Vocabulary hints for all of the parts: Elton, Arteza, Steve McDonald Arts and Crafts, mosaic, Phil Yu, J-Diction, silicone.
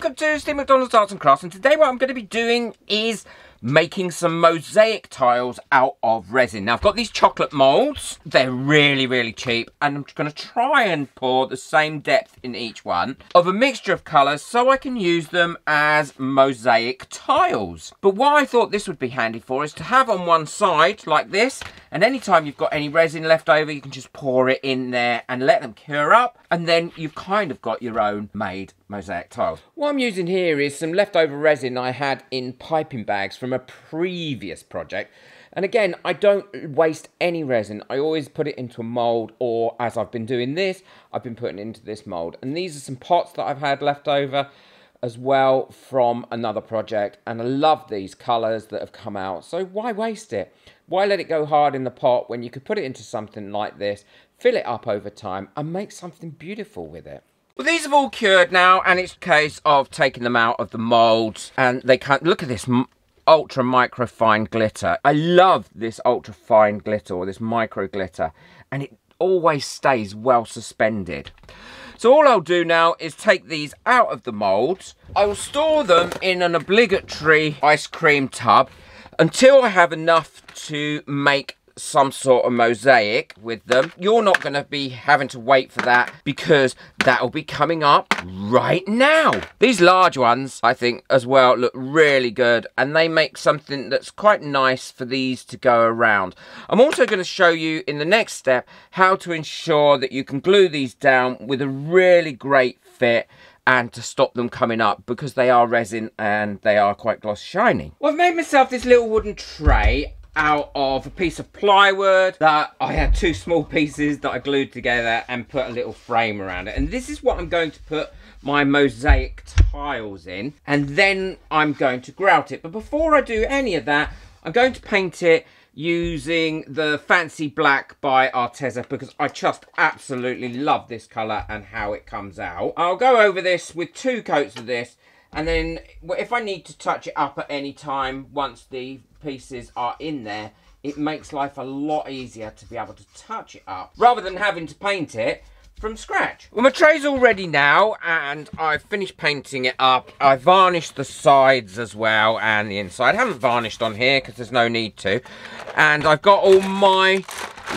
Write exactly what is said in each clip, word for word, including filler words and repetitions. welcome to Steve McDonald's Arts and Crafts, and today what I'm going to be doing is making some mosaic tiles out of resin. Now I've got these chocolate moulds, they're really really cheap, and I'm going to try and pour the same depth in each one of a mixture of colours so I can use them as mosaic tiles. But what I thought this would be handy for is to have on one side like this, and anytime you've got any resin left over you can just pour it in there and let them cure up, and then you've kind of got your own made mosaic tiles. What I'm using here is some leftover resin I had in piping bags from a previous project. And again, I don't waste any resin. I always put it into a mould, or as I've been doing this, I've been putting it into this mould. And these are some pots that I've had left over as well from another project. And I love these colours that have come out. So why waste it? Why let it go hard in the pot when you could put it into something like this, fill it up over time and make something beautiful with it? Well, these have all cured now, and it's a case of taking them out of the moulds. And they can't look at this ultra micro fine glitter. I love this ultra fine glitter, or this micro glitter, and it always stays well suspended. So all I'll do now is take these out of the moulds. I will store them in an obligatory ice cream tub until I have enough to make some sort of mosaic with them. You're not going to be having to wait for that, because that'll be coming up right now. These large ones I think as well look really good, and they make something that's quite nice for these to go around. I'm also going to show you in the next step how to ensure that you can glue these down with a really great fit and to stop them coming up, because they are resin and they are quite glossy shiny. Well, I've made myself this little wooden tray out of a piece of plywood that I had two small pieces that I glued together and put a little frame around it. And this is what I'm going to put my mosaic tiles in, and then I'm going to grout it. But before I do any of that, I'm going to paint it using the Fancy Black by Arteza, because I just absolutely love this colour and how it comes out. I'll go over this with two coats of this, and then if I need to touch it up at any time once the pieces are in there, it makes life a lot easier to be able to touch it up rather than having to paint it from scratch. Well, my tray's all ready now, and I've finished painting it up. I varnished the sides as well and the inside. I haven't varnished on here because there's no need to. And I've got all my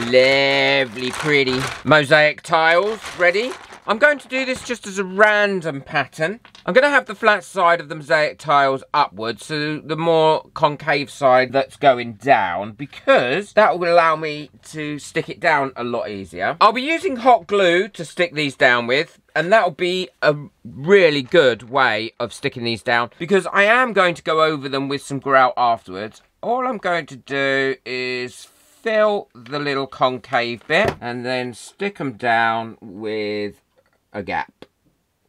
lovely pretty mosaic tiles ready. I'm going to do this just as a random pattern. I'm going to have the flat side of the mosaic tiles upwards, so the more concave side that's going down, because that will allow me to stick it down a lot easier. I'll be using hot glue to stick these down with, and that'll be a really good way of sticking these down, because I am going to go over them with some grout afterwards. All I'm going to do is fill the little concave bit and then stick them down with a gap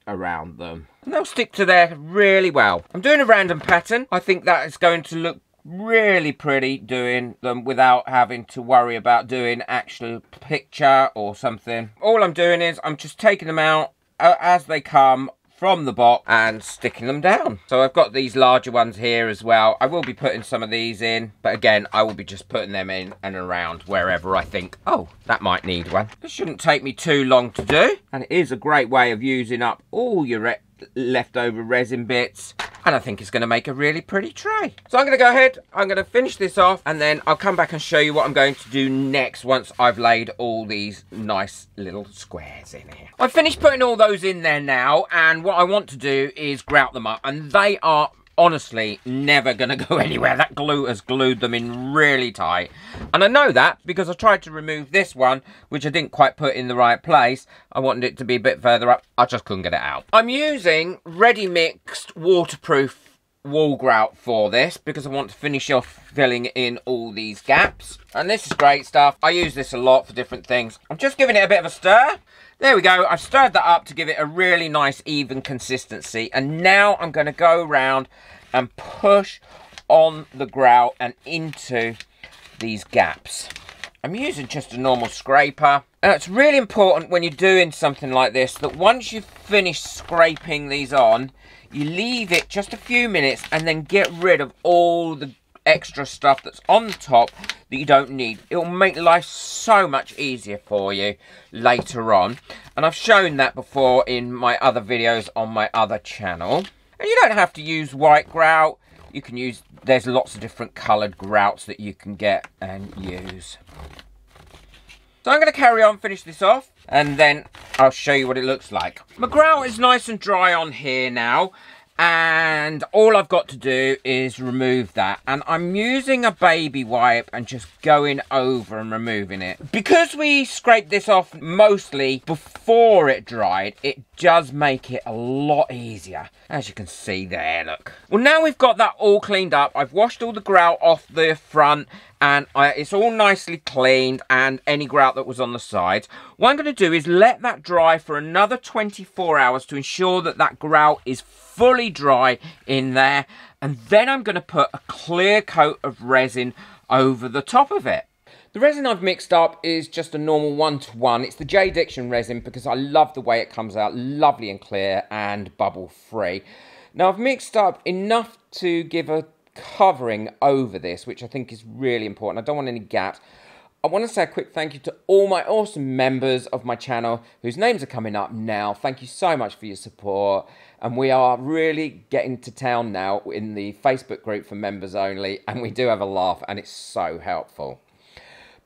around them, and they'll stick to there really well. I'm doing a random pattern. I think that is going to look really pretty doing them without having to worry about doing actual picture or something. All I'm doing is I'm just taking them out as they come from the box and sticking them down. So I've got these larger ones here as well. I will be putting some of these in, but again, I will be just putting them in and around wherever I think, oh, that might need one. This shouldn't take me too long to do, and it is a great way of using up all your re leftover resin bits, and I think it's going to make a really pretty tray. So I'm going to go ahead, I'm going to finish this off, and then I'll come back and show you what I'm going to do next once I've laid all these nice little squares in here. I've finished putting all those in there now, and what I want to do is grout them up, and they are honestly never going to go anywhere. That glue has glued them in really tight, and I know that because I tried to remove this one, which I didn't quite put in the right place. I wanted it to be a bit further up, I just couldn't get it out. I'm using ready mixed waterproof wall grout for this, because I want to finish off filling in all these gaps, and this is great stuff. I use this a lot for different things. I'm just giving it a bit of a stir. There we go, I've stirred that up to give it a really nice even consistency, and now I'm going to go around and push on the grout and into these gaps. I'm using just a normal scraper, and it's really important when you're doing something like this that once you've finished scraping these on, you leave it just a few minutes and then get rid of all the extra stuff that's on the top that you don't need. It will make life so much easier for you later on, and I've shown that before in my other videos on my other channel. And you don't have to use white grout. You can use, there's lots of different coloured grouts that you can get and use. So I'm going to carry on, finish this off, and then I'll show you what it looks like. My grout is nice and dry on here now, and all I've got to do is remove that. And I'm using a baby wipe and just going over and removing it. Because we scraped this off mostly before it dried, it does make it a lot easier. As you can see there, look. Well, now we've got that all cleaned up. I've washed all the grout off the front, and I, it's all nicely cleaned, and any grout that was on the sides. What I'm going to do is let that dry for another twenty-four hours to ensure that that grout is fully dry in there, and then I'm going to put a clear coat of resin over the top of it. The resin I've mixed up is just a normal one to one. It's the J-Diction resin because I love the way it comes out, lovely and clear and bubble free. Now I've mixed up enough to give a covering over this, which I think is really important. I don't want any gaps. I want to say a quick thank you to all my awesome members of my channel whose names are coming up now. Thank you so much for your support, and we are really getting to town now in the Facebook group for members only, and we do have a laugh and it's so helpful.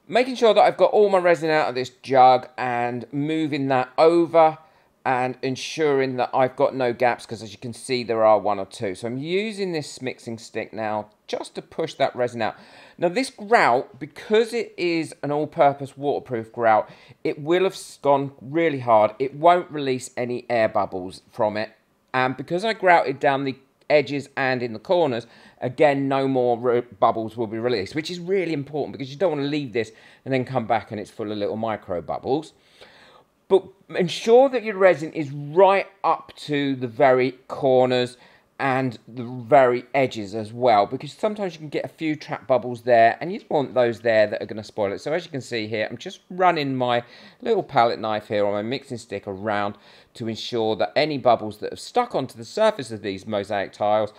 Making sure that I've got all my resin out of this jug and moving that over and ensuring that I've got no gaps, because as you can see there are one or two. So I'm using this mixing stick now just to push that resin out. Now this grout, because it is an all-purpose waterproof grout, it will have gone really hard. It won't release any air bubbles from it. And because I grouted down the edges and in the corners, again, no more bubbles will be released, which is really important because you don't want to leave this and then come back and it's full of little micro bubbles. But ensure that your resin is right up to the very corners and the very edges as well, because sometimes you can get a few trap bubbles there and you don't want those there that are going to spoil it. So as you can see here, I'm just running my little palette knife here or my mixing stick around to ensure that any bubbles that have stuck onto the surface of these mosaic tiles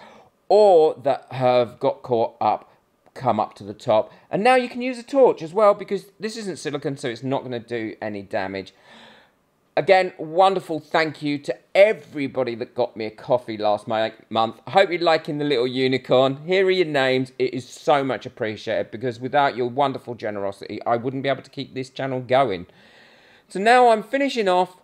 or that have got caught up come up to the top. And now you can use a torch as well, because this isn't silicone, so it's not going to do any damage. Again, wonderful thank you to everybody that got me a coffee last month. I hope you're liking the little unicorn. Here are your names. It is so much appreciated, because without your wonderful generosity, I wouldn't be able to keep this channel going. So now I'm finishing off,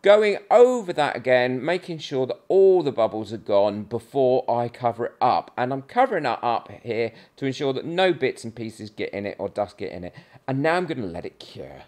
going over that again, making sure that all the bubbles are gone before I cover it up. And I'm covering that up here to ensure that no bits and pieces get in it or dust get in it. And now I'm going to let it cure.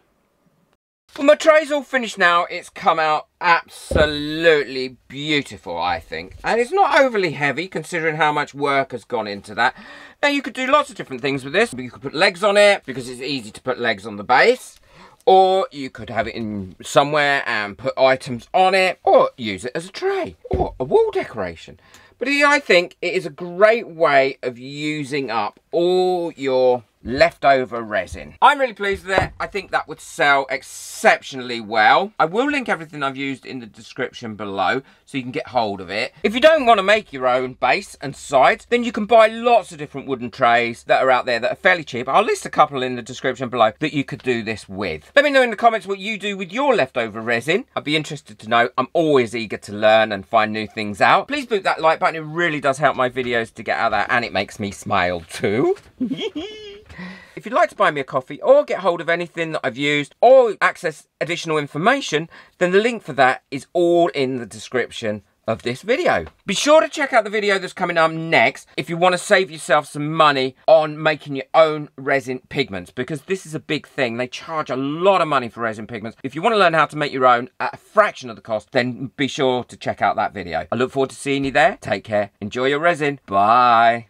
Well, my tray's all finished now. It's come out absolutely beautiful, I think. And it's not overly heavy, considering how much work has gone into that. Now, you could do lots of different things with this. You could put legs on it, because it's easy to put legs on the base. Or you could have it in somewhere and put items on it. Or use it as a tray. Or a wall decoration. But I think it is a great way of using up all your leftover resin. I'm really pleased with it. I think that would sell exceptionally well. I will link everything I've used in the description below so you can get hold of it. If you don't want to make your own base and sides, then you can buy lots of different wooden trays that are out there that are fairly cheap. I'll list a couple in the description below that you could do this with. Let me know in the comments what you do with your leftover resin. I'd be interested to know. I'm always eager to learn and find new things out. Please boot that like button. It really does help my videos to get out there, and it makes me smile too. If you'd like to buy me a coffee or get hold of anything that I've used or access additional information, then the link for that is all in the description of this video. Be sure to check out the video that's coming up next if you want to save yourself some money on making your own resin pigments, because this is a big thing. They charge a lot of money for resin pigments. If you want to learn how to make your own at a fraction of the cost, then be sure to check out that video. I look forward to seeing you there. Take care. Enjoy your resin. Bye.